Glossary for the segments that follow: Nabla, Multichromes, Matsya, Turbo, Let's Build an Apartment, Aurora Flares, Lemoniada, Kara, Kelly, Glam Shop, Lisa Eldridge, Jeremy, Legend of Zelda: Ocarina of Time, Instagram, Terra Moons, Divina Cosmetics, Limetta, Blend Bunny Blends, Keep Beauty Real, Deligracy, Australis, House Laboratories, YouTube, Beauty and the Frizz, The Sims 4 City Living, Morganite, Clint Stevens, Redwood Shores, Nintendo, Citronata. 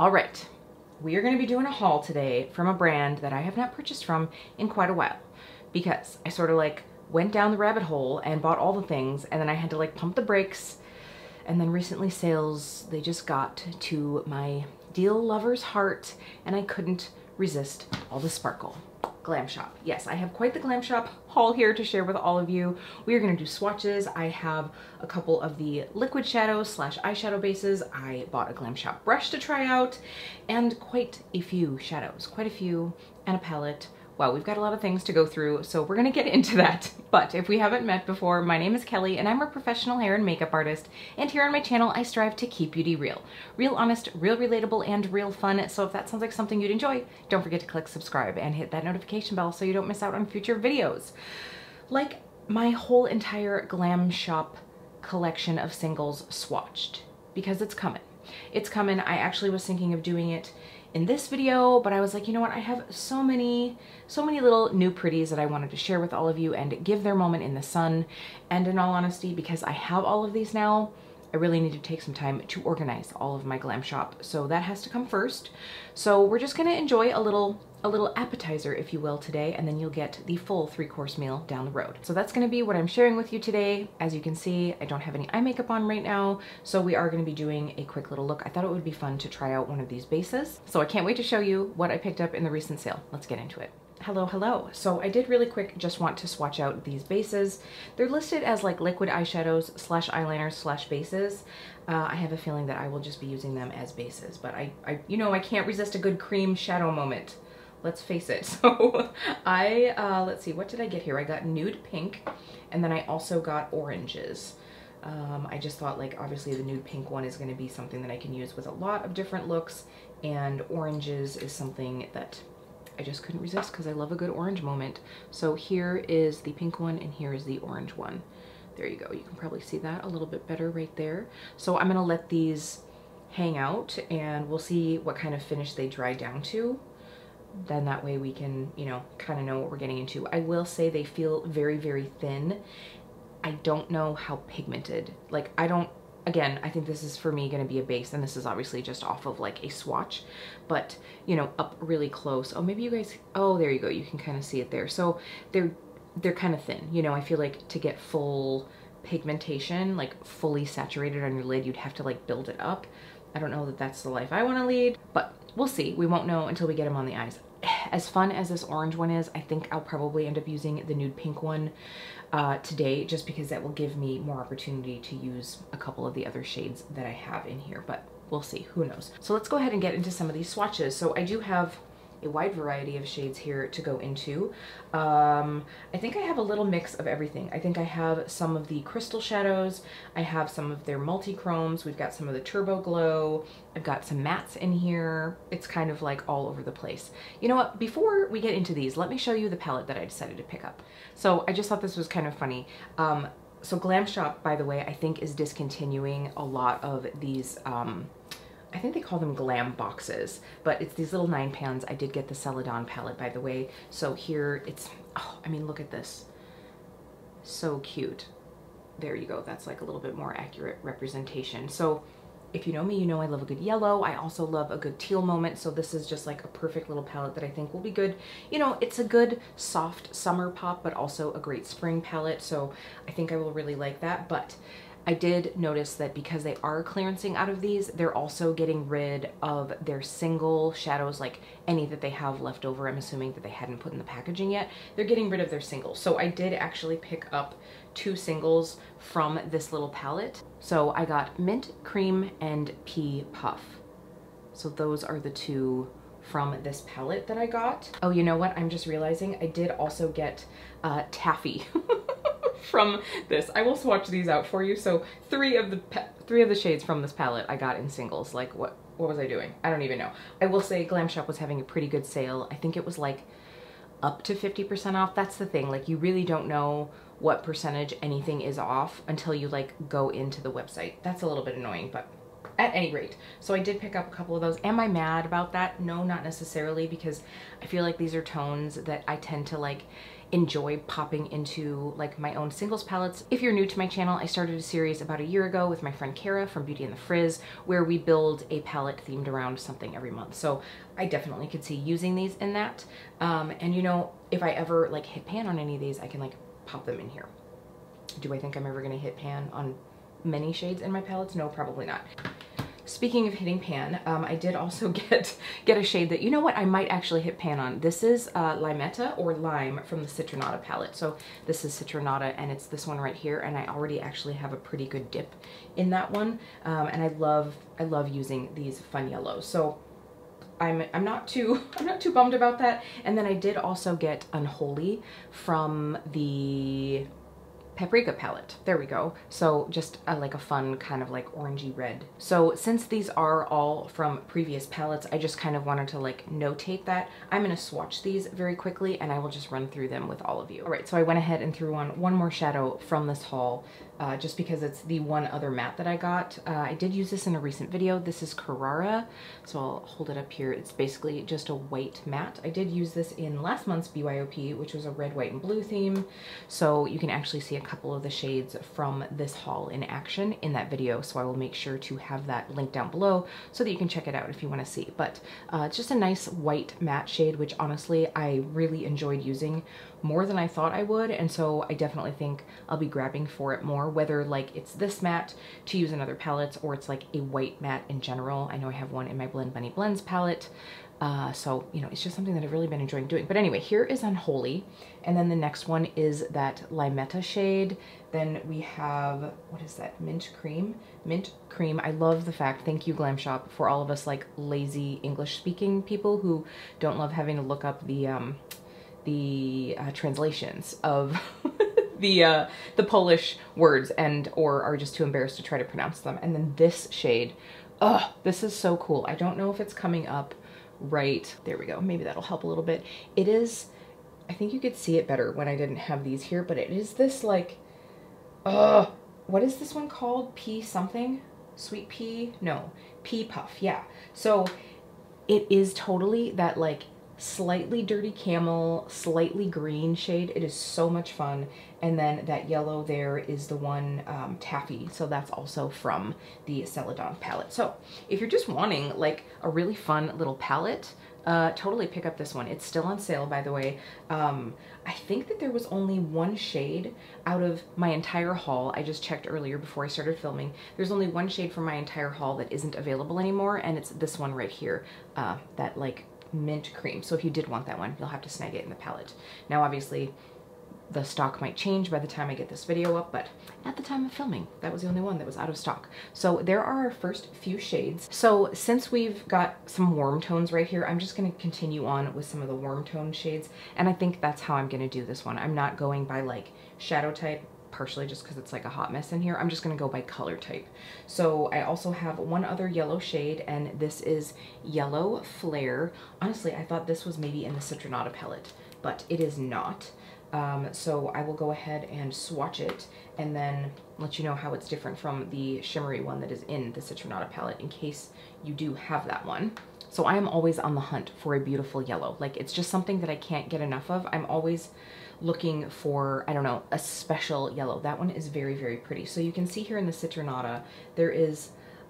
All right, we are going to be doing a haul today from a brand that I have not purchased from in quite a while, because I sort of like went down the rabbit hole and bought all the things, and then I had to like pump the brakes. And then recently sales, they just got to my deal lover's heart, and I couldn't resist all the sparkle. Glam Shop. Yes, I have quite the Glam Shop haul here to share with all of you. We are going to do swatches. I have a couple of the liquid shadow slash eyeshadow bases. I bought a Glam Shop brush to try out, and quite a few shadows, quite a few, and a palette. Wow, we've got a lot of things to go through, so we're gonna get into that. But if we haven't met before, my name is Kelly, and I'm a professional hair and makeup artist, and here on my channel I strive to keep beauty real. Real honest, real relatable, and real fun, so if that sounds like something you'd enjoy, don't forget to click subscribe and hit that notification bell so you don't miss out on future videos. Like my whole entire Glam Shop collection of singles swatched, because it's coming. It's coming. I actually was thinking of doing it in this video, but I was like, you know what, I have so many little new pretties that I wanted to share with all of you and give their moment in the sun. And in all honesty, because I have all of these now, I really need to take some time to organize all of my Glam Shop, so that has to come first. So we're just gonna enjoy a little appetizer, if you will, today, and then you'll get the full three-course meal down the road. So that's gonna be what I'm sharing with you today. As you can see, I don't have any eye makeup on right now, so we are gonna be doing a quick little look. I thought it would be fun to try out one of these bases, so I can't wait to show you what I picked up in the recent sale. Let's get into it. Hello, hello. So I did really quick just want to swatch out these bases. They're listed as like liquid eyeshadows slash eyeliners slash bases. I have a feeling that I will just be using them as bases, but I you know, I can't resist a good cream shadow moment. Let's face it. So let's see, what did I get here? I got nude pink, and then I also got oranges. I just thought, like, obviously the nude pink one is going to be something that I can use with a lot of different looks, and oranges is something that I just couldn't resist because I love a good orange moment. So here is the pink one and here is the orange one. There you go. You can probably see that a little bit better right there. So I'm going to let these hang out and we'll see what kind of finish they dry down to. Then that way we can, you know, kind of know what we're getting into. I will say they feel very, very thin. I don't know how pigmented. Like, I don't, again, I think this is for me going to be a base, and this is obviously just off of like a swatch, but you know, up really close. Oh, maybe you guys, oh, there you go. You can kind of see it there. So they're kind of thin, you know. I feel like to get full pigmentation, like fully saturated on your lid, you'd have to like build it up. I don't know that that's the life I want to lead, but we'll see. We won't know until we get them on the eyes. As fun as this orange one is, I think I'll probably end up using the nude pink one today, just because that will give me more opportunity to use a couple of the other shades that I have in here, but we'll see. Who knows? So let's go ahead and get into some of these swatches. So I do have a wide variety of shades here to go into. I think I have a little mix of everything. I think I have some of the crystal shadows, I have some of their multi-chromes, we've got some of the turbo glow, I've got some mattes in here. It's kind of like all over the place. You know what, before we get into these, let me show you the palette that I decided to pick up. So I just thought this was kind of funny. So Glam Shop, by the way, I think is discontinuing a lot of these, I think they call them glam boxes, but it's these little 9 pounds. I did get the Celadon palette, by the way. So here it's, oh, I mean, look at this. So cute. There you go. That's like a little bit more accurate representation. So if you know me, you know I love a good yellow. I also love a good teal moment. So this is just like a perfect little palette that I think will be good. You know, it's a good soft summer pop, but also a great spring palette. So I think I will really like that. But I did notice that because they are clearancing out of these, they're also getting rid of their single shadows, like any that they have left over. I'm assuming that they hadn't put in the packaging yet. They're getting rid of their singles. So I did actually pick up 2 singles from this little palette. So I got Mint Cream and Pea Puff. So those are the 2 from this palette that I got. Oh, you know what? I'm just realizing I did also get Taffy. From this. I will swatch these out for you. So three of the shades from this palette I got in singles. Like what was I doing? I don't even know. I will say Glam Shop was having a pretty good sale. I think it was like up to 50% off. That's the thing. Like, you really don't know what percentage anything is off until you like go into the website. That's a little bit annoying, but at any rate. So I did pick up a couple of those. Am I mad about that? No, not necessarily, because I feel like these are tones that I tend to like enjoy popping into like my own singles palettes. If you're new to my channel, I started a series about a year ago with my friend Kara from Beauty and the Frizz, where we build a palette themed around something every month. So I definitely could see using these in that. And you know, if I ever like hit pan on any of these, I can like pop them in here. Do I think I'm ever gonna hit pan on many shades in my palettes? No, probably not. Speaking of hitting pan, I did also get a shade that, you know what, I might actually hit pan on. This is Limetta or Lime from the Citronata palette. So this is Citronata and it's this one right here, and I already actually have a pretty good dip in that one. And I love using these fun yellows. So I'm not too bummed about that. And then I did also get Unholy from the Paprika palette. There we go. So just like a fun kind of like orangey red. So since these are all from previous palettes, I just kind of wanted to like notate that. I'm going to swatch these very quickly and I will just run through them with all of you. All right, so I went ahead and threw on one more shadow from this haul just because it's the one other matte that I got. I did use this in a recent video. This is Carrara, so I'll hold it up here. It's basically just a white matte. I did use this in last month's BYOP, which was a red, white, and blue theme. So you can actually see a couple of the shades from this haul in action in that video, so I will make sure to have that link down below so that you can check it out if you want to see. But it's just a nice white matte shade, which honestly I really enjoyed using more than I thought I would, and so I definitely think I'll be grabbing for it more, whether like it's this matte to use in other palettes or it's like a white matte in general. I know I have one in my Blend Bunny Blends palette. So, you know, it's just something that I've really been enjoying doing. But anyway, here is Unholy. And then the next one is that Limetta shade. Then we have, what is that? Mint Cream. Mint Cream. I love the fact, thank you Glam Shop, for all of us like lazy English speaking people who don't love having to look up the translations of the Polish words and or are just too embarrassed to try to pronounce them. And then this shade. Oh, this is so cool. I don't know if it's coming up right. There we go. Maybe that'll help a little bit. It is, I think you could see it better when I didn't have these here, but it is this like, what is this one called? Pea something? Sweet pea? No. Pea puff. Yeah. So it is totally that like slightly dirty camel, slightly green shade. It is so much fun. And then that yellow there is the one Taffy. So that's also from the Celadon palette. So if you're just wanting like a really fun little palette, totally pick up this one. It's still on sale, by the way. I think that there was only one shade out of my entire haul. I just checked earlier before I started filming. There's only one shade from my entire haul that isn't available anymore, and it's this one right here, that like Mint Cream. So if you did want that one, you'll have to snag it in the palette. Now obviously the stock might change by the time I get this video up, but at the time of filming, that was the only one that was out of stock. So there are our first few shades. So since we've got some warm tones right here, I'm just going to continue on with some of the warm tone shades, and I think that's how I'm going to do this one. I'm not going by like shadow type, partially just because it's like a hot mess in here. I'm just going to go by color type. So I also have one other yellow shade, and this is Yellow Flare. Honestly, I thought this was maybe in the Citronata palette, but it is not. So I will go ahead and swatch it and then let you know how it's different from the shimmery one that is in the Citronata palette in case you do have that one. So I am always on the hunt for a beautiful yellow. Like, it's just something that I can't get enough of. I'm always looking for, I don't know, a special yellow. That one is very, very pretty. So you can see here in the Citronata, there is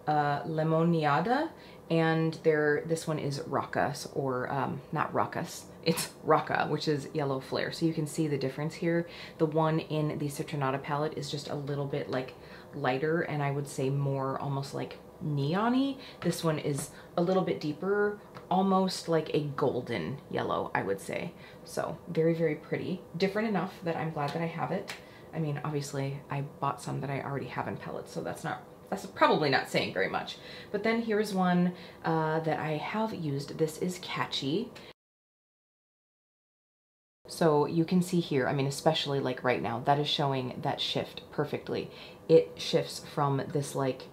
Lemoniada, and there, this one is Rockus, or not Rockus, it's Rocka, which is Yellow Flare. So you can see the difference here. The one in the Citronata palette is just a little bit like lighter, and I would say more almost like neon-y. This one is a little bit deeper, almost like a golden yellow, I would say. So very, very pretty. Different enough that I'm glad that I have it. I mean, obviously I bought some that I already have in palettes, so that's probably not saying very much. But then here's one that I have used. This is Catchy. So you can see here, I mean, especially like right now, that is showing that shift perfectly. It shifts from this like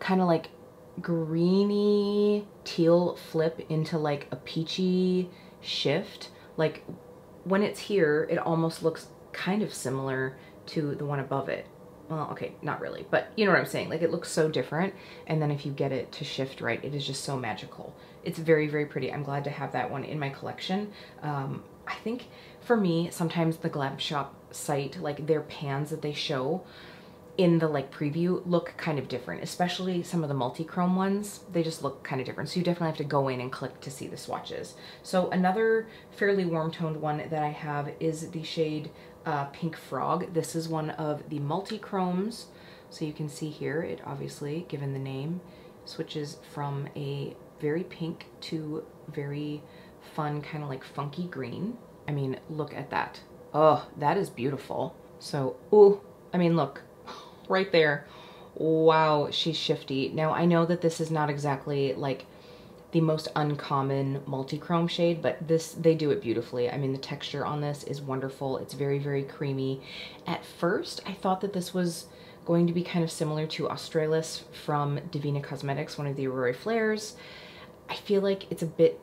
kind of like greeny teal flip into like a peachy shift. Like when it's here, it almost looks kind of similar to the one above it. well, okay, not really, but you know what I'm saying? Like, it looks so different. And then if you get it to shift right, it is just so magical. It's very, very pretty. I'm glad to have that one in my collection. I think for me, sometimes the Glam Shop site, like their pans that they show in the like preview look kind of different, especially some of the multi-chrome ones. They just look kind of different. So you definitely have to go in and click to see the swatches. So another fairly warm toned one that I have is the shade Pink Frog. This is one of the multi-chromes. So you can see here, it obviously, given the name, switches from a very pink to very fun, kind of like funky green. I mean, look at that. Oh, that is beautiful. So, ooh, I mean, look. Right there. Wow, she's shifty. Now I know that this is not exactly like the most uncommon multi-chrome shade, but this, they do it beautifully. I mean, the texture on this is wonderful. It's very, very creamy. At first, I thought that this was going to be kind of similar to Australis from Divina Cosmetics, one of the Aurora Flares. I feel like it's a bit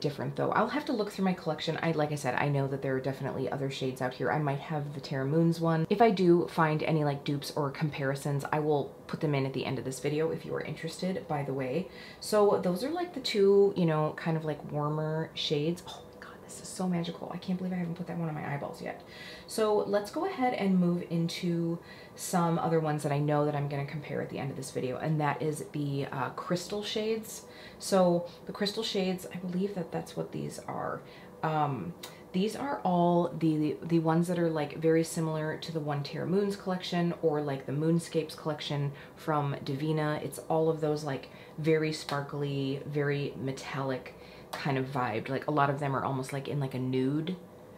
different though. I'll have to look through my collection. Like I said, I know that there are definitely other shades out here. I might have the Terra Moons one. If I do find any like dupes or comparisons, I will put them in at the end of this video if you are interested, by the way. So those are like the two, you know, kind of like warmer shades. Oh my God, this is so magical. I can't believe I haven't put that one on my eyeballs yet. So let's go ahead and move into some other ones that I know that I'm going to compare at the end of this video, and that is the crystal shades. So the crystal shades, I believe that that's what these are. These are all the ones that are like very similar to the one Terra Moons collection or like the Moonscapes collection from Divina. It's all of those like very sparkly, very metallic kind of vibe. Like a lot of them are almost like in like a nude.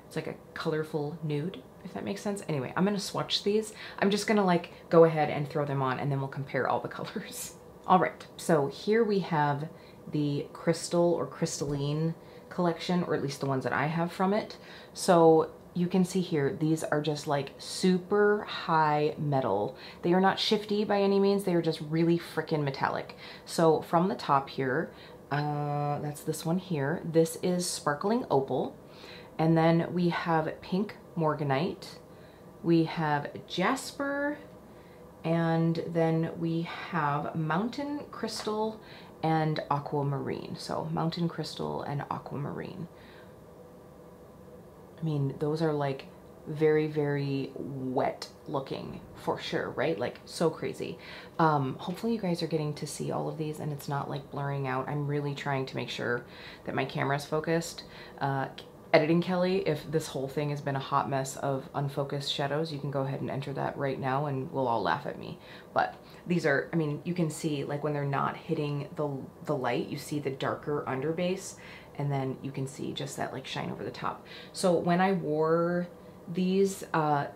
It's like a colorful nude, if that makes sense. Anyway, I'm going to swatch these. I'm just going to like go ahead and throw them on, and then we'll compare all the colors. All right, so here we have the crystal or crystalline collection, or at least the ones that I have from it. So you can see here, these are just like super high metal. They are not shifty by any means. They are just really freaking metallic. So from the top here, that's this one here. This is Sparkling Opal. And then we have Pink Morganite. We have Jasper. And then we have Mountain Crystal and Aquamarine. So Mountain Crystal and Aquamarine. I mean, those are like very, very wet looking for sure, right? Like so crazy. Hopefully you guys are getting to see all of these and it's not like blurring out. I'm really trying to make sure that my camera's focused. Editing Kelly, if this whole thing has been a hot mess of unfocused shadows, you can go ahead and enter that right now and we'll all laugh at me. But these are, I mean, you can see like when they're not hitting the light, you see the darker underbase, and then you can see just that like shine over the top. So when I wore these, the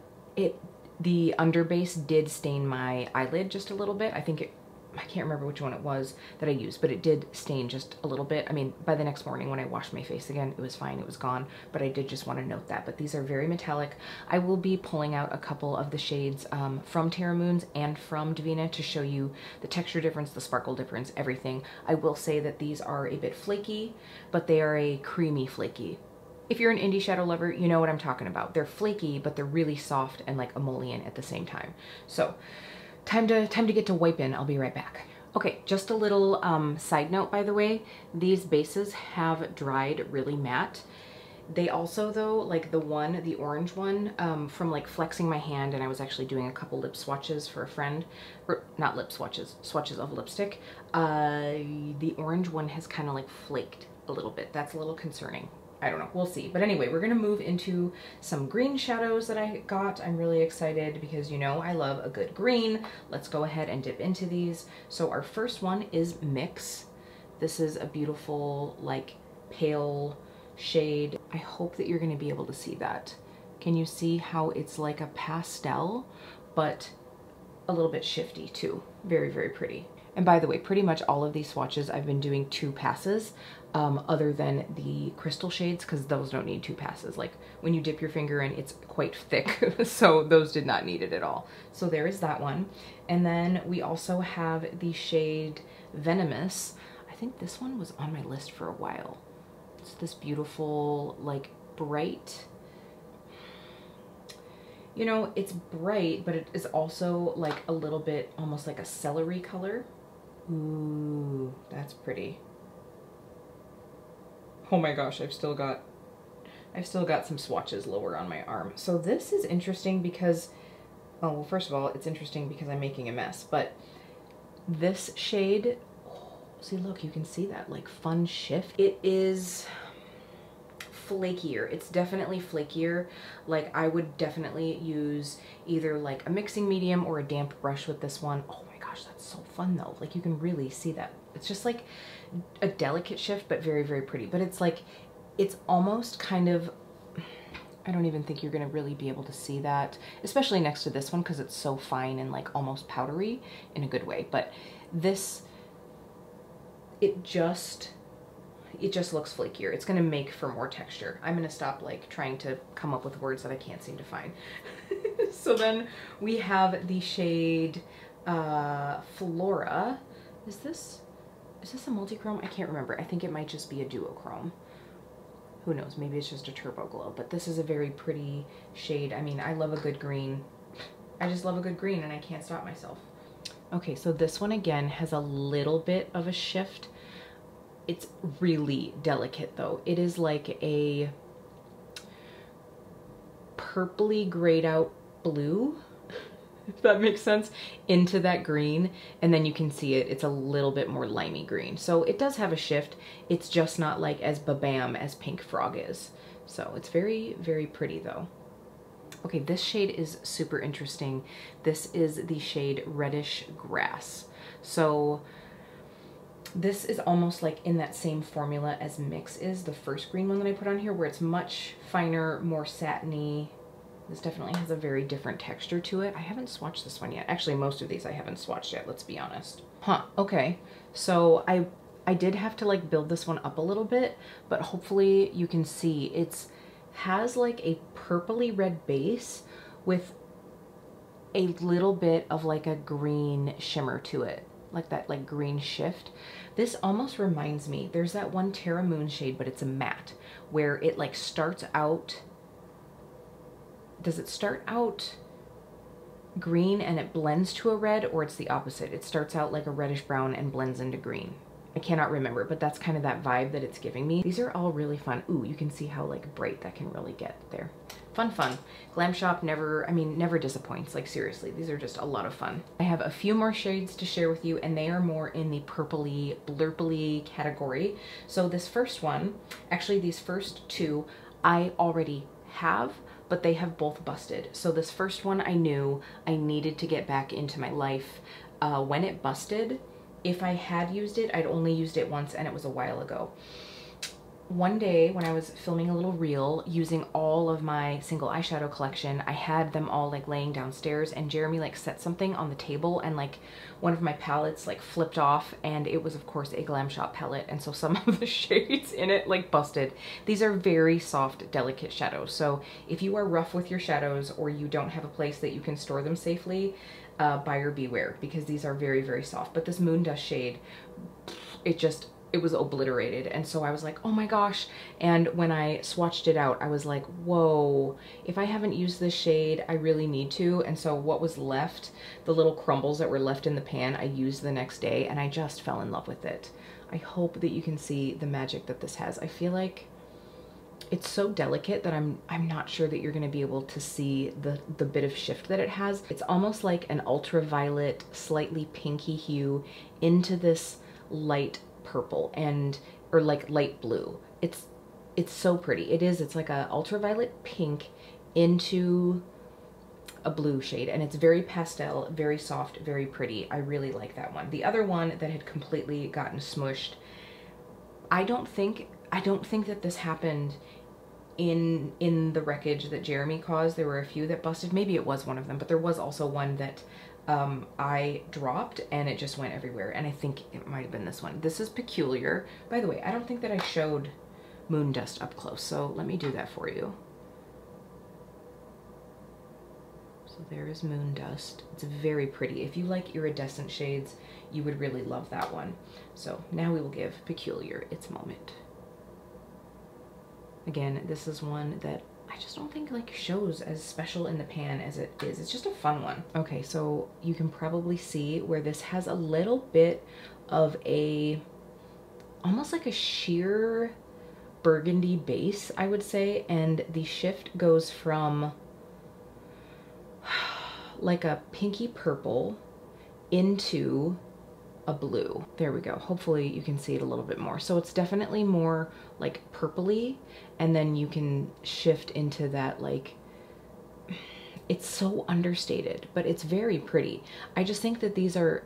underbase did stain my eyelid just a little bit. I think it, I can't remember which one it was that I used, but it did stain just a little bit. I mean, by the next morning when I washed my face again, it was fine, it was gone, but I did just want to note that. But these are very metallic. I will be pulling out a couple of the shades from Terra Moons and from Divina to show you the texture difference, the sparkle difference, everything. I will say that these are a bit flaky, but they are a creamy flaky. If you're an indie shadow lover, you know what I'm talking about. They're flaky, but they're really soft and like emollient at the same time. So time to get to wipe in. I'll be right back. Okay, just a little side note, by the way, these bases have dried really matte. They also though, like the one, the orange one, from like flexing my hand, and I was actually doing a couple lip swatches for a friend, or not lip swatches, swatches of lipstick. The orange one has kind of like flaked a little bit. That's a little concerning. I don't know, we'll see. But anyway, we're gonna move into some green shadows that I got. I'm really excited because you know I love a good green. Let's go ahead and dip into these. So our first one is Mix. This is a beautiful, like, pale shade. I hope that you're gonna be able to see that. Can you see how it's like a pastel, but a little bit shifty too? Very, very pretty. And by the way, pretty much all of these swatches, I've been doing two passes, other than the crystal shades, because those don't need two passes. Like when you dip your finger in, it's quite thick. So those did not need it at all. So there is that one. And then we also have the shade Venomous. I think this one was on my list for a while. It's this beautiful, like bright, you know, it's bright, but it is also like a little bit almost like a celery color. Ooh, that's pretty. Oh my gosh, I've still got some swatches lower on my arm. So this is interesting because, oh, well, first of all, it's interesting because I'm making a mess, but this shade, oh, see, look, you can see that like fun shift. It is flakier. It's definitely flakier. Like I would definitely use either like a mixing medium or a damp brush with this one. Oh my gosh, that's so fun though. Like you can really see that. It's just like a delicate shift, but very, very pretty. But it's like, it's almost kind of, I don't even think you're gonna really be able to see that, especially next to this one because it's so fine and like almost powdery in a good way. But this, it just looks flakier. It's gonna make for more texture. I'm gonna stop like trying to come up with words that I can't seem to find. So then we have the shade Flora. Is this a multi-chrome? I can't remember. I think it might just be a duochrome. Who knows, maybe it's just a turbo glow, but this is a very pretty shade. I mean, I love a good green. I just love a good green and I can't stop myself. Okay, so this one again has a little bit of a shift. It's really delicate though. It is like a purpley grayed out blue, if that makes sense, into that green. And then you can see it, it's a little bit more limey green. So it does have a shift. It's just not like as ba-bam as Pink Frog is. So it's very, very pretty though. Okay, this shade is super interesting. This is the shade Reddish Grass. So this is almost like in that same formula as Mix is, the first green one that I put on here, where it's much finer, more satiny. This definitely has a very different texture to it. I haven't swatched this one yet. Actually, most of these I haven't swatched yet, let's be honest. Huh, okay. So I did have to like build this one up a little bit, but hopefully you can see it's has like a purpley red base with a little bit of like a green shimmer to it. Like that like green shift. This almost reminds me, there's that one Terra Moon shade, but it's a matte, where it like starts out, does it start out green and it blends to a red, or it's the opposite? It starts out like a reddish brown and blends into green. I cannot remember, but that's kind of that vibe that it's giving me. These are all really fun. Ooh, you can see how like bright that can really get there. Fun, fun. Glam Shop never disappoints. Like seriously, these are just a lot of fun. I have a few more shades to share with you and they are more in the purpley, blurpley category. So this first one, actually these first two, I already have, but they have both busted. So this first one I knew I needed to get back into my life. When it busted, if I had used it, I'd only used it once and it was a while ago. One day when I was filming a little reel using all of my single eyeshadow collection, I had them all like laying downstairs and Jeremy like set something on the table and like one of my palettes like flipped off and it was of course a Glam Shop palette, and so some of the shades in it like busted. These are very soft, delicate shadows. So if you are rough with your shadows or you don't have a place that you can store them safely, buyer beware, because these are very, very soft. But this Moondust shade, it was obliterated, and so I was like, oh my gosh. And when I swatched it out, I was like, whoa, if I haven't used this shade, I really need to. And so what was left, the little crumbles that were left in the pan, I used the next day and I just fell in love with it. I hope that you can see the magic that this has. I feel like it's so delicate that I'm not sure that you're going to be able to see the bit of shift that it has. It's almost like an ultraviolet, slightly pinky hue into this light purple and or like light blue. It's so pretty. It's like a ultraviolet pink into a blue shade, and it's very pastel, very soft, very pretty. I really like that one. The other one that had completely gotten smushed, I don't think that this happened in the wreckage that Jeremy caused. There were a few that busted. Maybe it was one of them, but there was also one that I dropped and it just went everywhere, and I think it might have been this one. This is Peculiar. By the way, I don't think that I showed Moondust up close, so let me do that for you. So there is Moondust. It's very pretty. If you like iridescent shades, you would really love that one. So now we will give Peculiar its moment. Again, this is one that I I just don't think like shows as special in the pan as it is. It's just a fun one. Okay, so you can probably see where this has a little bit of a, almost like a sheer burgundy base, I would say, and the shift goes from like a pinky purple into a blue. There we go. Hopefully you can see it a little bit more. So it's definitely more like purpley, and then you can shift into that like, it's so understated, but it's very pretty. I just think that these are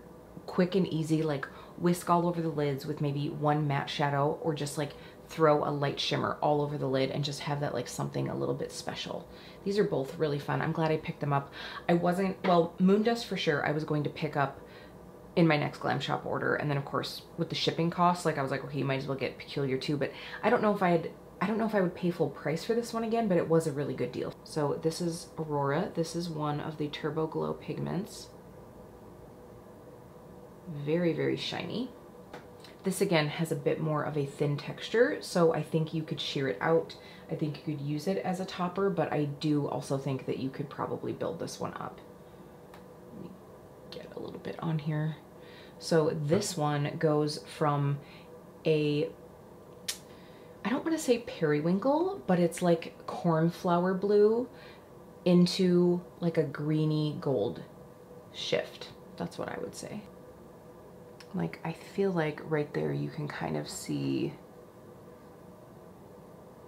quick and easy, like whisk all over the lids with maybe one matte shadow, or just like throw a light shimmer all over the lid and just have that like something a little bit special. These are both really fun. I'm glad I picked them up. I wasn't, well, Moondust for sure I was going to pick up in my next Glam Shop order, and then of course with the shipping costs, like I was like, okay, you might as well get Peculiar too, but I don't know if I had, I don't know if I would pay full price for this one again, but it was a really good deal. So this is Aurora. This is one of the Turbo Glow pigments. Very, very shiny. This again has a bit more of a thin texture, so I think you could sheer it out. I think you could use it as a topper, but I do also think that you could probably build this one up. Let me get a little bit on here. So this one goes from a, I don't want to say periwinkle, but it's like cornflower blue into like a greeny gold shift. That's what I would say. Like, I feel like right there you can kind of see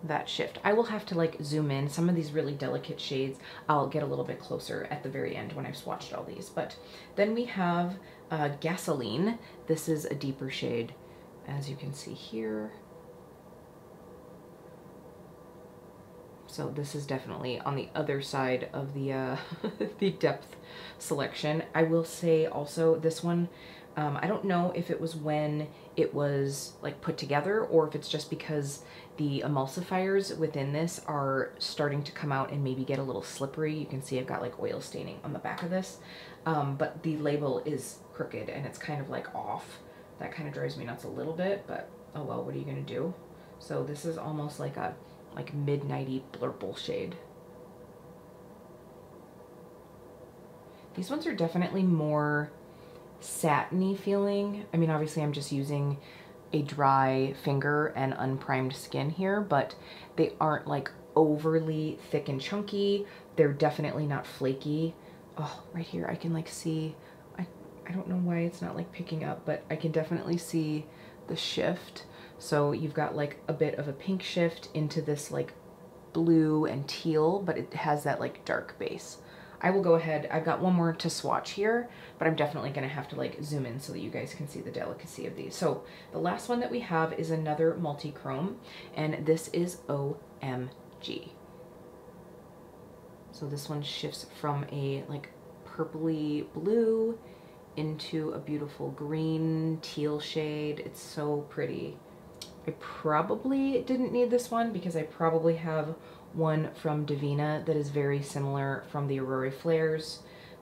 that shift. I will have to like zoom in. Some of these really delicate shades, I'll get a little bit closer at the very end when I've swatched all these. But then we have Gasoline. This is a deeper shade, as you can see here. So this is definitely on the other side of the, the depth selection. I will say also this one, I don't know if it was when it was like put together, or if it's just because the emulsifiers within this are starting to come out and maybe get a little slippery. You can see I've got like oil staining on the back of this, but the label is crooked and it's kind of like off. That kind of drives me nuts a little bit, but oh well, what are you gonna do? So this is almost like a like midnighty blurple shade. These ones are definitely more satiny feeling. I mean, obviously I'm just using a dry finger and unprimed skin here, but they aren't like overly thick and chunky. They're definitely not flaky. Oh, right here I can like see, I don't know why it's not like picking up, but I can definitely see the shift. So you've got like a bit of a pink shift into this like blue and teal, but it has that like dark base. I will go ahead, I've got one more to swatch here, but I'm definitely gonna have to like zoom in so that you guys can see the delicacy of these. So the last one that we have is another multi-chrome, and this is OMG. So this one shifts from a like purpley blue into a beautiful green teal shade. It's so pretty. I probably didn't need this one because I probably have one from Divina that is very similar from the Aurora Flares,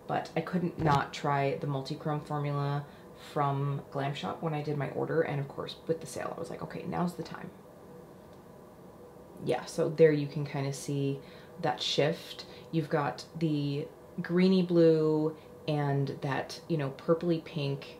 but I couldn't not try the multi-chrome formula from Glam Shop when I did my order, and of course with the sale I was like, okay, now's the time. Yeah, so there you can kind of see that shift. You've got the greeny blue and that, you know, purpley pink.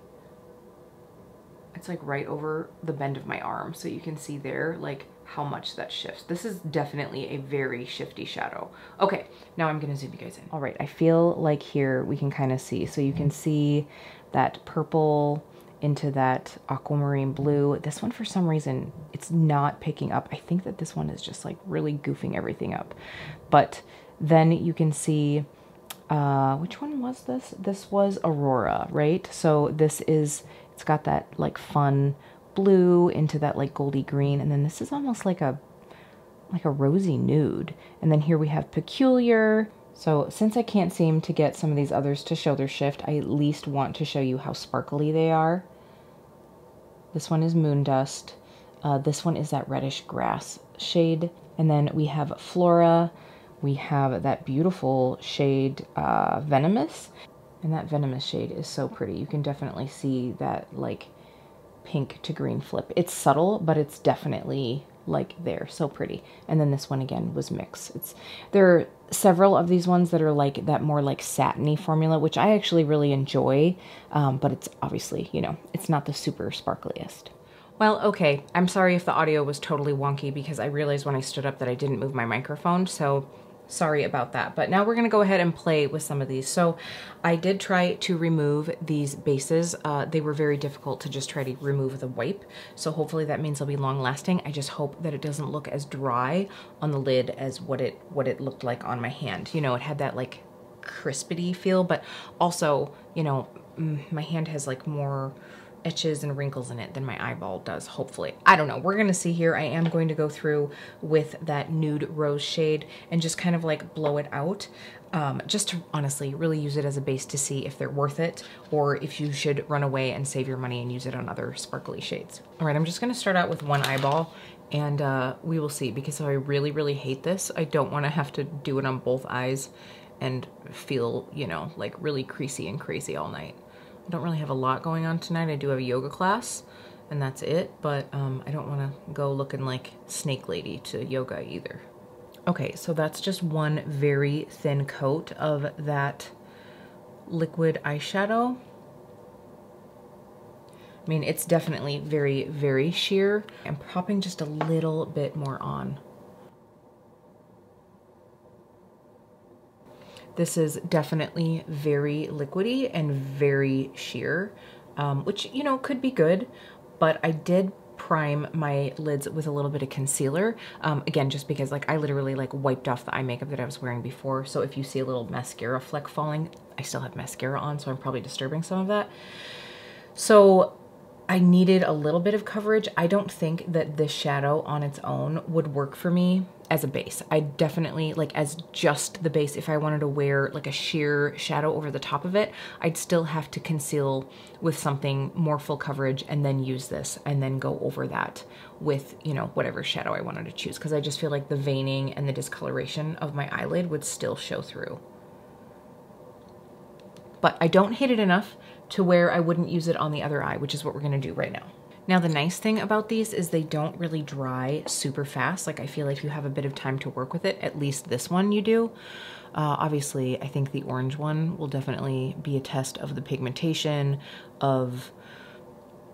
It's like right over the bend of my arm, so you can see there like how much that shifts. This is definitely a very shifty shadow. Okay, now I'm gonna zoom you guys in. All right, I feel like here we can kind of see. So you can see that purple into that aquamarine blue. This one, for some reason, it's not picking up. I think that this one is just like really goofing everything up. But then you can see, which one was this? This was Aurora, right? So this is, it's got that like fun blue into that like goldy green, and then this is almost like a rosy nude, and then here we have Peculiar. So since I can't seem to get some of these others to show their shift, I at least want to show you how sparkly they are. This one is Moondust. This one is that reddish grass shade, and then we have Flora. We have that beautiful shade Venomous, and that Venomous shade is so pretty. You can definitely see that like pink to green flip. It's subtle, but it's definitely like there. So pretty. And then this one again was mix. There are several of these ones that are like that more like satiny formula, which I actually really enjoy. But it's obviously, you know, it's not the super sparkliest. Well, okay. I'm sorry if the audio was totally wonky because I realized when I stood up that I didn't move my microphone. So sorry about that. But now we're going to go ahead and play with some of these. So I did try to remove these bases. They were very difficult to just try to remove the wipe. So hopefully that means they'll be long lasting. I just hope that it doesn't look as dry on the lid as what it looked like on my hand. You know, it had that like crispity feel, but also, you know, my hand has like more etches and wrinkles in it than my eyeball does, hopefully. I don't know. We're going to see here. I am going to go through with that nude rose shade and just kind of like blow it out. Just to honestly really use it as a base to see if they're worth it or if you should run away and save your money and use it on other sparkly shades. All right, I'm just going to start out with one eyeball and we will see, because if I really, really hate this, I don't want to have to do it on both eyes and feel, you know, like really creasy and crazy all night. I don't really have a lot going on tonight. I do have a yoga class and that's it, but I don't want to go looking like Snake Lady to yoga either. Okay, so that's just one very thin coat of that liquid eyeshadow. I mean, it's definitely very, very sheer. I'm popping just a little bit more on. This is definitely very liquidy and very sheer, which, you know, could be good, but I did prime my lids with a little bit of concealer. Again, just because like I literally like wiped off the eye makeup that I was wearing before. So if you see a little mascara fleck falling, I still have mascara on, so I'm probably disturbing some of that. So I needed a little bit of coverage. I don't think that this shadow on its own would work for me as a base. I definitely, like as just the base, if I wanted to wear like a sheer shadow over the top of it, I'd still have to conceal with something more full coverage and then use this and then go over that with, you know, whatever shadow I wanted to choose. Because I just feel like the veining and the discoloration of my eyelid would still show through. But I don't hate it enough to where I wouldn't use it on the other eye, which is what we're gonna do right now. Now, the nice thing about these is they don't really dry super fast. Like I feel like you have a bit of time to work with it. At least this one you do. Obviously, I think the orange one will definitely be a test of the pigmentation, of,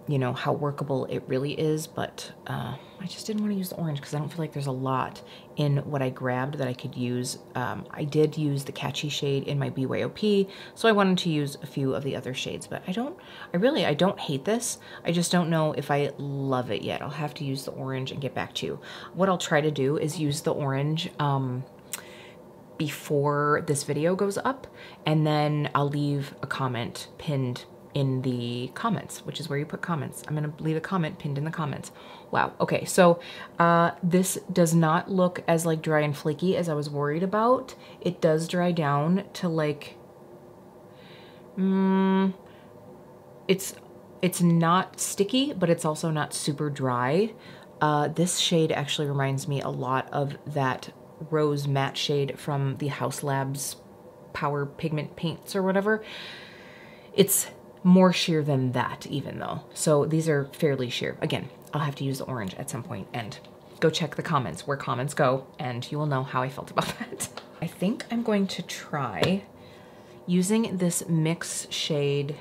you know, how workable it really is. But I just didn't want to use the orange because I don't feel like there's a lot in what I grabbed that I could use. I did use the catchy shade in my BYOP, so I wanted to use a few of the other shades, but I don't hate this. I just don't know if I love it yet. I'll have to use the orange and get back to you. What I'll try to do is use the orange before this video goes up, and then I'll leave a comment pinned in the comments, which is where you put comments. I'm gonna leave a comment pinned in the comments. Wow, okay, so this does not look as like dry and flaky as I was worried about. It does dry down to like, it's not sticky, but it's also not super dry. This shade actually reminds me a lot of that rose matte shade from the House Labs Power Pigment Paints or whatever. It's more sheer than that even though. So these are fairly sheer. Again, I'll have to use the orange at some point and go check the comments where comments go and you will know how I felt about that. I think I'm going to try using this mix shade.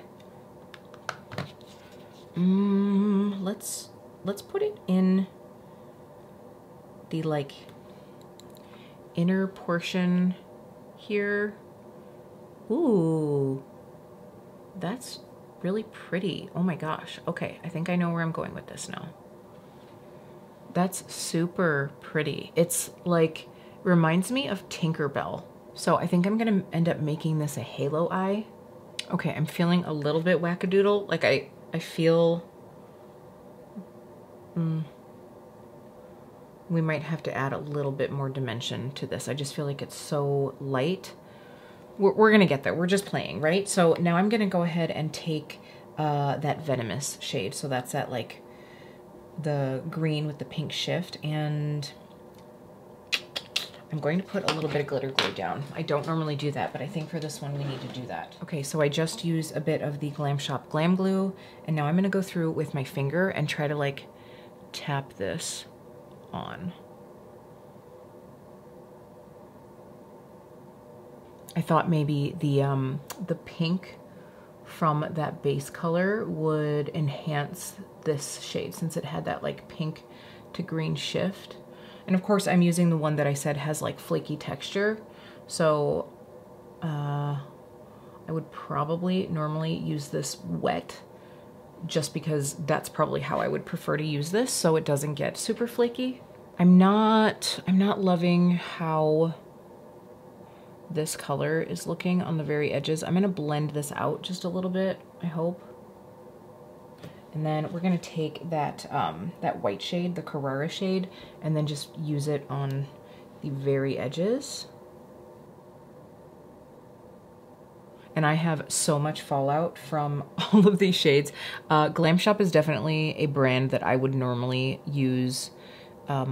Let's put it in the like inner portion here. Ooh, that's really pretty. Oh my gosh. Okay, I think I know where I'm going with this now. That's super pretty. It's like, reminds me of Tinkerbell. So I think I'm gonna end up making this a halo eye. Okay, I'm feeling a little bit wackadoodle. Like I feel we might have to add a little bit more dimension to this. I just feel like it's so light. We're gonna get there. We're just playing, right? So now I'm gonna go ahead and take that Venomous shade. So that's that like the green with the pink shift, and I'm going to put a little bit of glitter glue down. I don't normally do that, but I think for this one we need to do that. Okay, so I just used a bit of the Glam Shop Glam Glue, and now I'm gonna go through with my finger and try to like tap this on. I thought maybe the pink from that base color would enhance this shade since it had that like pink to green shift. And of course I'm using the one that I said has like flaky texture. So I would probably normally use this wet just because that's probably how I would prefer to use this so it doesn't get super flaky. I'm not loving how this color is looking on the very edges. I'm gonna blend this out just a little bit, I hope. And then we're gonna take that that white shade, the Carrara shade, and then just use it on the very edges. And I have so much fallout from all of these shades. Glam Shop is definitely a brand that I would normally use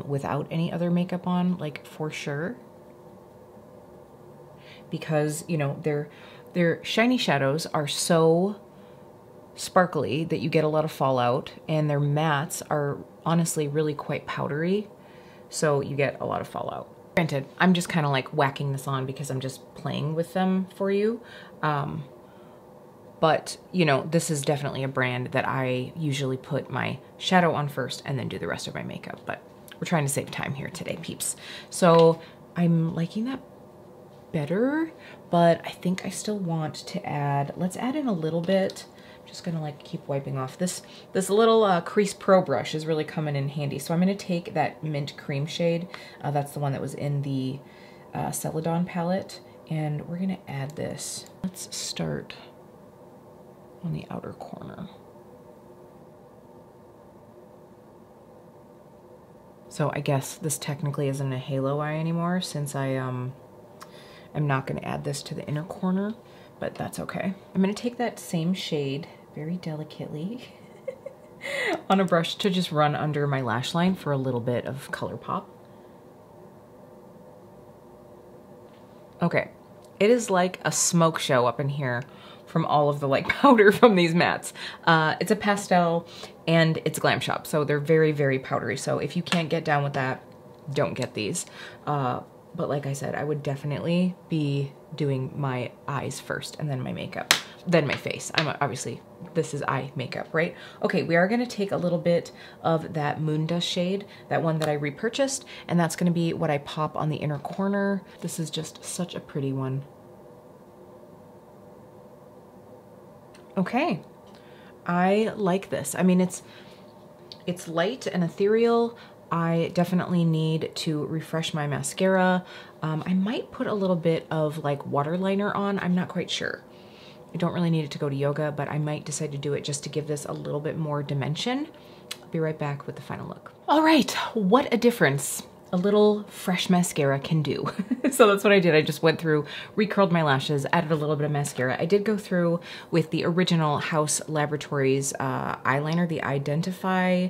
without any other makeup on, like for sure. Because, you know, their shiny shadows are so sparkly that you get a lot of fallout, and their mattes are honestly really quite powdery, so you get a lot of fallout. Granted, I'm just kind of like whacking this on because I'm just playing with them for you. But, you know, this is definitely a brand that I usually put my shadow on first and then do the rest of my makeup. But we're trying to save time here today, peeps. So I'm liking that better, but I think I still want to add, let's add in a little bit. I'm just gonna like keep wiping off. This little Crease Pro brush is really coming in handy. So I'm gonna take that mint cream shade. That's the one that was in the Celadon palette. And we're gonna add this. Let's start on the outer corner. So I guess this technically isn't a halo eye anymore since I'm not gonna add this to the inner corner, but that's okay. I'm gonna take that same shade very delicately on a brush to just run under my lash line for a little bit of color pop. Okay, it is like a smoke show up in here from all of the like powder from these mattes. It's a pastel and it's Glam Shop, so they're very, very powdery. So if you can't get down with that, don't get these. But like I said, I would definitely be doing my eyes first and then my makeup, then my face. This is eye makeup, right? Okay, we are gonna take a little bit of that Moon Dust shade, that one that I repurchased, and that's gonna be what I pop on the inner corner. This is just such a pretty one. Okay, I like this. I mean, it's light and ethereal. I definitely need to refresh my mascara. I might put a little bit of like water liner on. I'm not quite sure. I don't really need it to go to yoga, but I might decide to do it just to give this a little bit more dimension. I'll be right back with the final look. All right, what a difference a little fresh mascara can do. So that's what I did. I just went through, recurled my lashes, added a little bit of mascara. I did go through with the original House Laboratories eyeliner, the Identify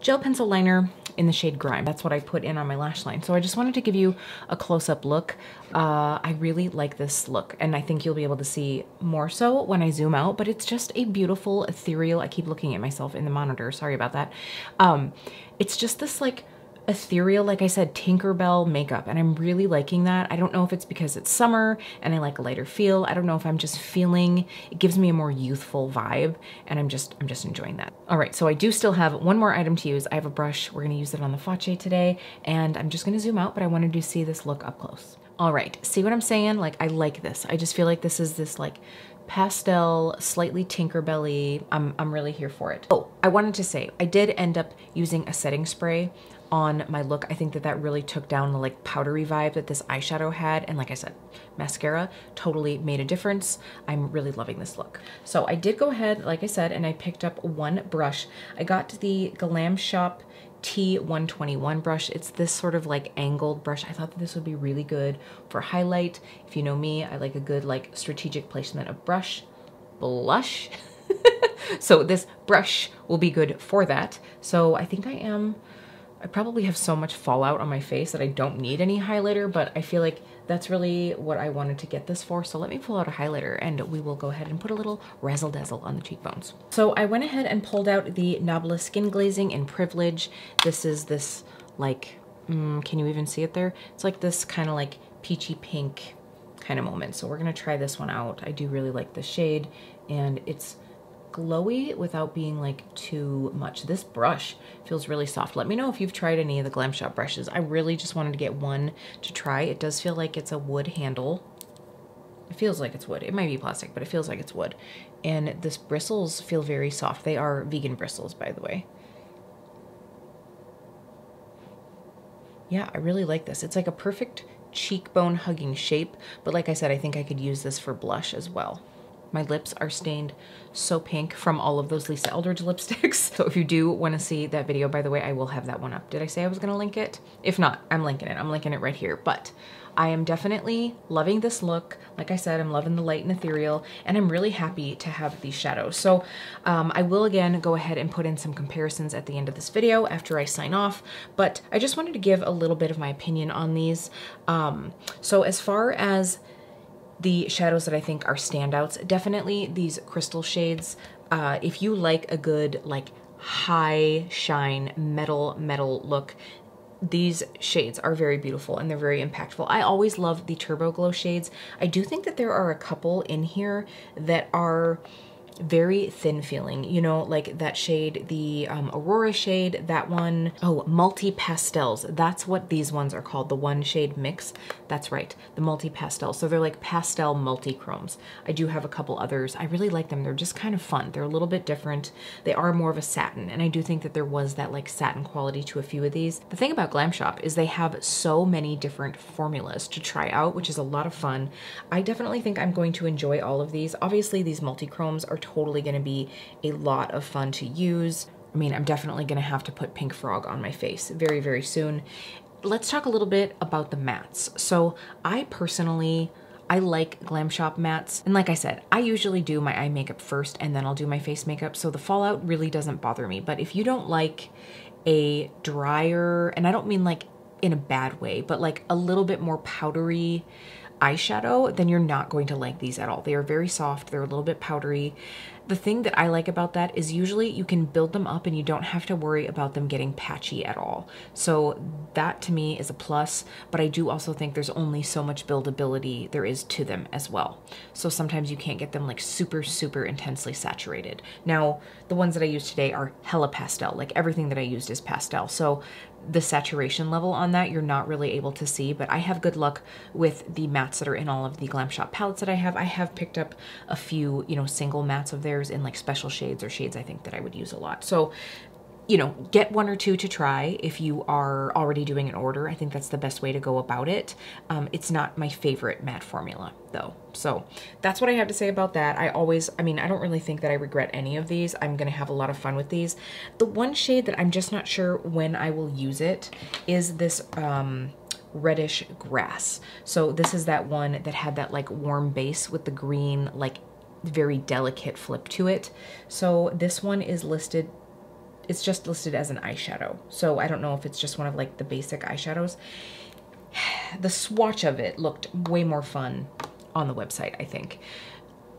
Gel Pencil Liner in the shade Grime. That's what I put in on my lash line. So I just wanted to give you a close-up look. I really like this look, and I think you'll be able to see more so when I zoom out, but it's just a beautiful, ethereal, I keep looking at myself in the monitor, sorry about that. It's just this like ethereal, like I said, Tinkerbell makeup, and I'm really liking that. I don't know if it's because it's summer and I like a lighter feel. I don't know if I'm just feeling, it gives me a more youthful vibe, and I'm just enjoying that. All right, so I do still have one more item to use. I have a brush. We're gonna use it on the Facce today, and I'm just gonna zoom out, but I wanted to see this look up close. All right, see what I'm saying? Like, I like this. I just feel like this is this like pastel, slightly Tinkerbell-y. I'm really here for it. Oh, I wanted to say, I did end up using a setting spray on my look. I think that really took down the like powdery vibe that this eyeshadow had, and like I said, mascara totally made a difference. I'm really loving this look. So I did go ahead, like I said, and I picked up one brush. I got the Glam Shop T121 brush. It's this sort of like angled brush. I thought that this would be really good for highlight. If you know me, I like a good like strategic placement of blush. So this brush will be good for that. So I think I probably have so much fallout on my face that I don't need any highlighter, but I feel like that's really what I wanted to get this for. So let me pull out a highlighter and we will go ahead and put a little razzle dazzle on the cheekbones. So I went ahead and pulled out the Nabla Skin Glazing in Privilege. This is this like, can you even see it there? It's like this kind of like peachy pink kind of moment. So we're gonna try this one out. I do really like this shade, and it's glowy without being like too much. This brush feels really soft. Let me know if you've tried any of the Glam Shop brushes. I really just wanted to get one to try. It does feel like it's a wood handle. It feels like it's wood. It might be plastic, but it feels like it's wood. And this bristles feel very soft. They are vegan bristles, by the way. Yeah, I really like this. It's like a perfect cheekbone hugging shape, but like I said, I think I could use this for blush as well. My lips are stained so pink from all of those Lisa Eldridge lipsticks. So if you do want to see that video, by the way, I will have that one up. Did I say I was going to link it? If not, I'm linking it. I'm linking it right here. But I am definitely loving this look. Like I said, I'm loving the light and ethereal, and I'm really happy to have these shadows. So I will again go ahead and put in some comparisons at the end of this video after I sign off, but I just wanted to give a little bit of my opinion on these. So as far as the shadows that I think are standouts, definitely these crystal shades. If you like a good like high shine metal look, these shades are very beautiful and they're very impactful. I always love the Turbo Glow shades. I do think that there are a couple in here that are very thin feeling, you know, like that shade, the Aurora shade, that one. Oh, Multi Pastels. That's what these ones are called, the one shade mix. That's right, the Multi Pastels. So they're like pastel multi-chromes. I do have a couple others. I really like them. They're just kind of fun. They're a little bit different. They are more of a satin, and I do think that there was that like satin quality to a few of these. The thing about Glam Shop is they have so many different formulas to try out, which is a lot of fun. I definitely think I'm going to enjoy all of these. Obviously, these multi-chromes are totally going to be a lot of fun to use. I mean, I'm definitely going to have to put Pink Frog on my face very, very soon. Let's talk a little bit about the mattes. So I personally, I like Glam Shop mattes. And like I said, I usually do my eye makeup first and then I'll do my face makeup. So the fallout really doesn't bother me. But if you don't like a drier, and I don't mean like in a bad way, but like a little bit more powdery eyeshadow, then you're not going to like these at all. They are very soft. They're a little bit powdery. The thing that I like about that is usually you can build them up and you don't have to worry about them getting patchy at all. So that to me is a plus, but I do also think there's only so much buildability there is to them as well. So sometimes you can't get them like super, super intensely saturated. Now, the ones that I use today are hella pastel. Like everything that I used is pastel. So the saturation level on that, you're not really able to see, but I have good luck with the mattes that are in all of the Glam Shop palettes that I have. I have picked up a few, you know, single mattes of theirs in like special shades or shades I think that I would use a lot. So, you know, get one or two to try if you are already doing an order. I think that's the best way to go about it. It's not my favorite matte formula though. So that's what I have to say about that. I mean, I don't really think that I regret any of these. I'm going to have a lot of fun with these. The one shade that I'm just not sure when I will use it is this reddish grass. So this is that one that had that like warm base with the green, like very delicate flip to it. So this one is listed, it's just listed as an eyeshadow. So I don't know if it's just one of like the basic eyeshadows. The swatch of it looked way more fun on the website, I think.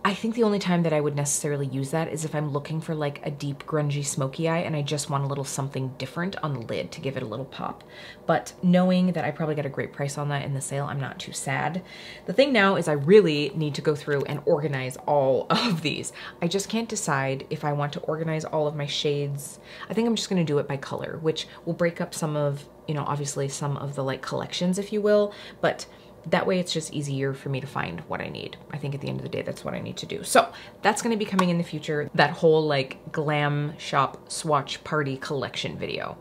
I think the only time that I would necessarily use that is if I'm looking for like a deep grungy smoky eye and I just want a little something different on the lid to give it a little pop. But knowing that I probably got a great price on that in the sale, I'm not too sad. The thing now is I really need to go through and organize all of these. I just can't decide if I want to organize all of my shades. I think I'm just going to do it by color, which will break up some of, you know, obviously some of the like collections, if you will, but that way it's just easier for me to find what I need. I think at the end of the day, that's what I need to do. So that's gonna be coming in the future, that whole like Glam Shop swatch party collection video.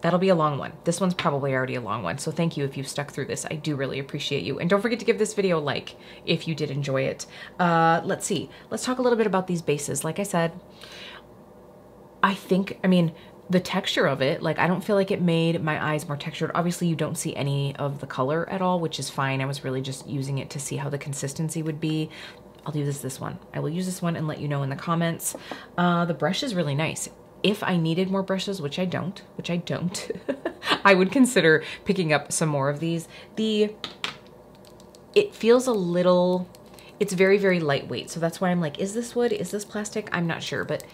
That'll be a long one. This one's probably already a long one. So thank you if you've stuck through this. I do really appreciate you. And don't forget to give this video a like if you did enjoy it. Let's see, let's talk a little bit about these bases. Like I said, I mean, the texture of it, like I don't feel like it made my eyes more textured. Obviously you don't see any of the color at all, which is fine. I was really just using it to see how the consistency would be. I'll do this one. I will use this one and let you know in the comments. The brush is really nice. If I needed more brushes, which I don't, I would consider picking up some more of these. It feels a little, it's very, very lightweight. So that's why I'm like, is this wood? Is this plastic? I'm not sure, but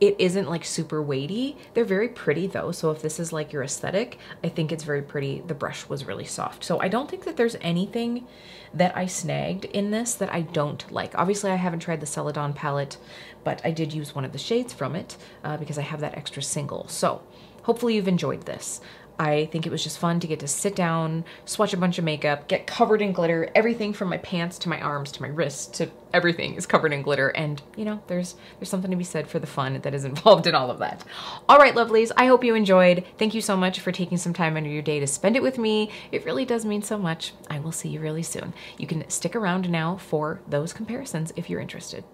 it isn't like super weighty. They're very pretty though, so if this is like your aesthetic, I think it's very pretty. The brush was really soft. So I don't think that there's anything that I snagged in this that I don't like. Obviously I haven't tried the Celadon palette, but I did use one of the shades from it because I have that extra single. So hopefully you've enjoyed this. I think it was just fun to get to sit down, swatch a bunch of makeup, get covered in glitter. Everything from my pants to my arms to my wrists to everything is covered in glitter. And you know, there's something to be said for the fun that is involved in all of that. All right, lovelies, I hope you enjoyed. Thank you so much for taking some time under your day to spend it with me. It really does mean so much. I will see you really soon. You can stick around now for those comparisons if you're interested.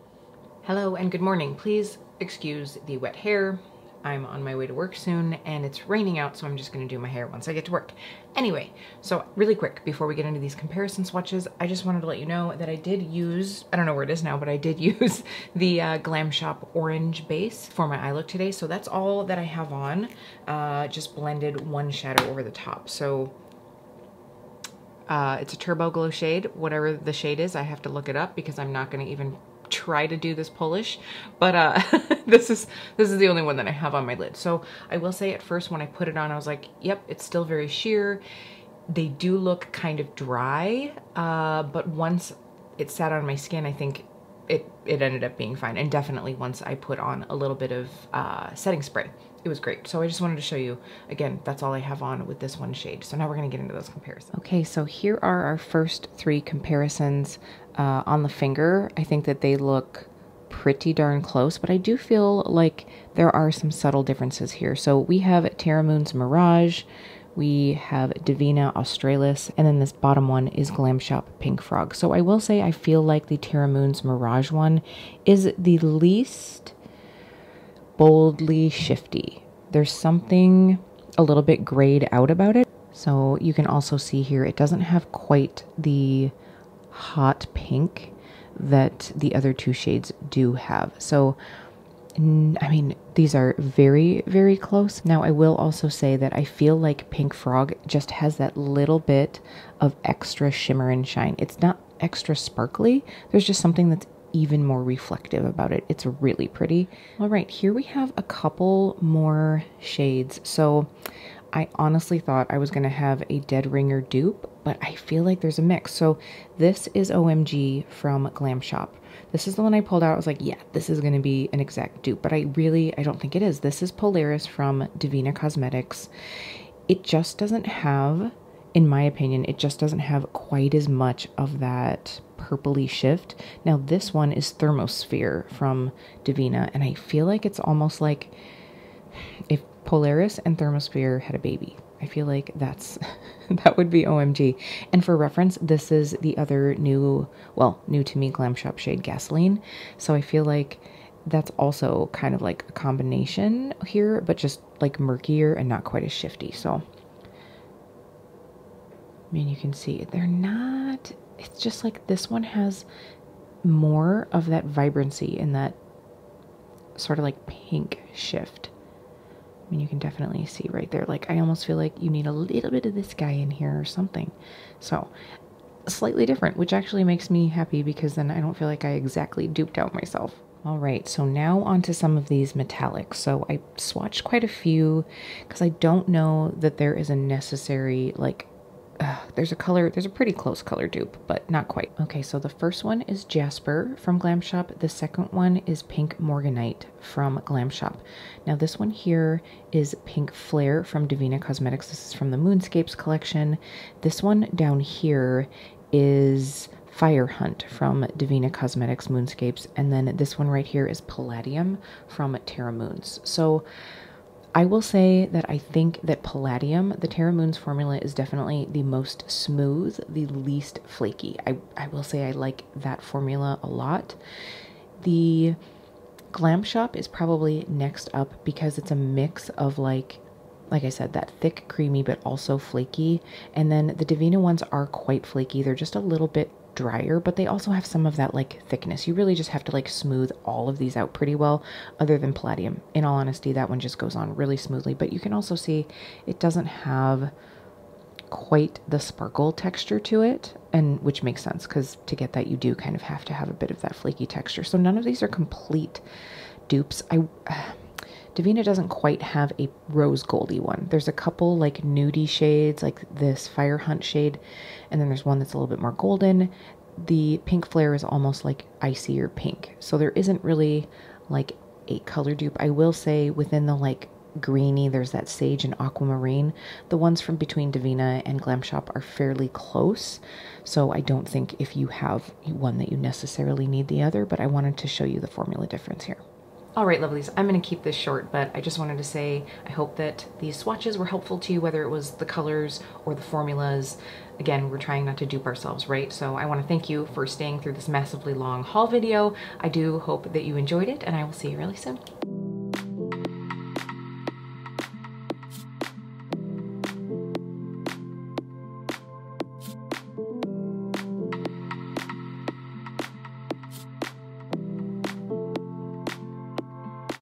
Hello and good morning. Please excuse the wet hair. I'm on my way to work soon and it's raining out, so I'm just gonna do my hair once I get to work. Anyway, so really quick, before we get into these comparison swatches, I just wanted to let you know that I did use, I don't know where it is now, but I did use the Glam Shop orange base for my eye look today. So that's all that I have on, just blended one shadow over the top. So it's a Turbo Glow shade, whatever the shade is. I have to look it up because I'm not gonna even try to do this Polish, but this is the only one that I have on my lid. So I will say at first when I put it on, I was like, yep, it's still very sheer. They do look kind of dry, but once it sat on my skin, I think it ended up being fine. And definitely once I put on a little bit of setting spray, it was great. So I just wanted to show you, again, that's all I have on with this one shade. So now we're gonna get into those comparisons. Okay, so here are our first three comparisons on the finger. I think that they look pretty darn close, but I do feel like there are some subtle differences here. So we have Terra Moons Mirage, we have Divina Australis, and then this bottom one is Glam Shop Pink Frog. So I will say I feel like the Terra Moons Mirage one is the least boldly shifty. There's something a little bit grayed out about it. So you can also see here, it doesn't have quite the hot pink that the other two shades do have. So, I mean, these are very, very close. Now, I will also say that I feel like Pink Frog just has that little bit of extra shimmer and shine. It's not extra sparkly. There's just something that's even more reflective about it. It's really pretty. All right, here we have a couple more shades. So I honestly thought I was gonna have a Dead Ringer dupe, but I feel like there's a mix. So this is OMG from Glam Shop. This is the one I pulled out. I was like, yeah, this is gonna be an exact dupe, but I don't think it is. This is Polaris from Divina Cosmetics. It just doesn't have, in my opinion, it just doesn't have quite as much of that purpley shift. Now this one is Thermosphere from Divina, and I feel like it's almost like if Polaris and Thermosphere had a baby. I feel like that would be OMG. And for reference, this is the other new to me Glam Shop shade, Gasoline. So I feel like that's also kind of like a combination here, but just like murkier and not quite as shifty. So, I mean, you can see they're not, it's just like this one has more of that vibrancy and that sort of like pink shift. I mean, you can definitely see right there. Like, I almost feel like you need a little bit of this guy in here or something. So slightly different, which actually makes me happy because then I don't feel like I exactly duped out myself. All right, so now onto some of these metallics. So I swatched quite a few because I don't know that there is a necessary, like, there's a pretty close color dupe, but not quite. Okay, so the first one is Jasper from Glam Shop. The second one is Pink Morganite from Glam Shop. Now this one here is Pink Flare from Divina Cosmetics. This is from the Moonscapes collection. This one down here is Fire Hunt from Divina Cosmetics Moonscapes. And then this one right here is Palladium from Terra Moons. So I will say that I think that Palladium, the Terra Moons formula, is definitely the most smooth, the least flaky. I will say I like that formula a lot. The Glam Shop is probably next up because it's a mix of like I said, that thick, creamy, but also flaky. And then the Divina ones are quite flaky. They're just a little bit drier, but they also have some of that like thickness. You really just have to like smooth all of these out pretty well, other than Palladium. In all honesty, that one just goes on really smoothly, but you can also see it doesn't have quite the sparkle texture to it, and which makes sense because to get that you do kind of have to have a bit of that flaky texture. So none of these are complete dupes. Divina doesn't quite have a rose goldy one. There's a couple like nudie shades, like this Fire Hunt shade, and then there's one that's a little bit more golden. The Pink Flare is almost like icier pink, so there isn't really like a color dupe. I will say within the like greeny, there's that sage and aquamarine. The ones from between Divina and Glam Shop are fairly close, so I don't think if you have one that you necessarily need the other, but I wanted to show you the formula difference here. All right, lovelies, I'm going to keep this short, but I just wanted to say I hope that these swatches were helpful to you, whether it was the colors or the formulas. Again, we're trying not to dupe ourselves, right? So I want to thank you for staying through this massively long haul video. I do hope that you enjoyed it, and I will see you really soon.